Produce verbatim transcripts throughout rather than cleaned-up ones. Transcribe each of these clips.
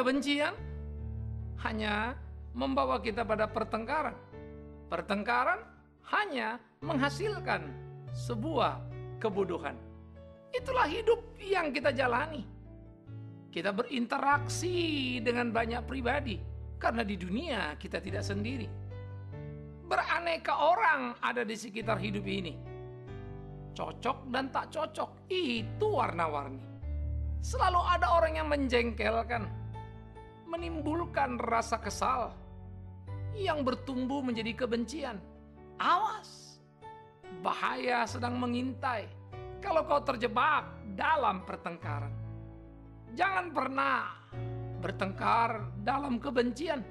kebencian hanya membawa kita pada pertengkaran. Pertengkaran hanya menghasilkan sebuah kebodohan. Itulah hidup yang kita jalani. Kita berinteraksi dengan banyak pribadi, karena di dunia kita tidak sendiri. Beraneka orang ada di sekitar hidup ini. Cocok dan tak cocok, itu warna-warni. Selalu ada orang yang menjengkelkan, menimbulkan rasa kesal, yang bertumbuh menjadi kebencian. Awas, bahaya sedang mengintai kalau kau terjebak dalam pertengkaran. Jangan pernah bertengkar dalam kebencian,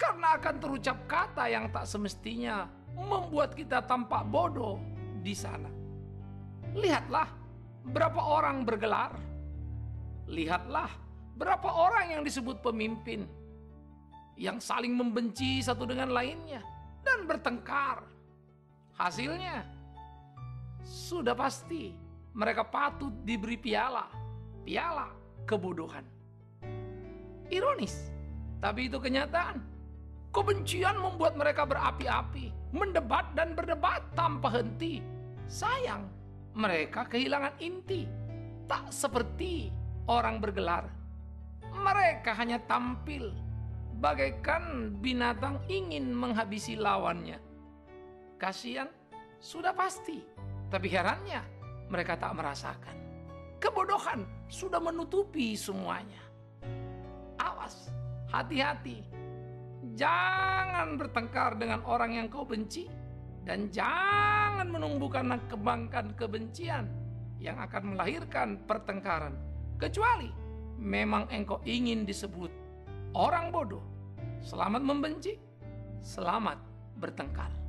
karena akan terucap kata yang tak semestinya membuat kita tampak bodoh di sana. Lihatlah berapa orang bergelar. Lihatlah berapa orang yang disebut pemimpin, yang saling membenci satu dengan lainnya dan bertengkar. Hasilnya, sudah pasti mereka patut diberi piala, piala kebodohan. Ironis, tapi itu kenyataan. Kebencian membuat mereka berapi-api, mendebat dan berdebat tanpa henti. Sayang, mereka kehilangan inti. Tak seperti orang bergelar, mereka hanya tampil bagaikan binatang ingin menghabisi lawannya. Kasihan, sudah pasti. Tapi herannya, mereka tak merasakan kebodohan sudah menutupi semuanya. Awas, hati-hati. Jangan bertengkar dengan orang yang kau benci, dan jangan menumbuhkan kebangkan kebencian yang akan melahirkan pertengkaran. Kecuali memang engkau ingin disebut orang bodoh. Selamat membenci, selamat bertengkar.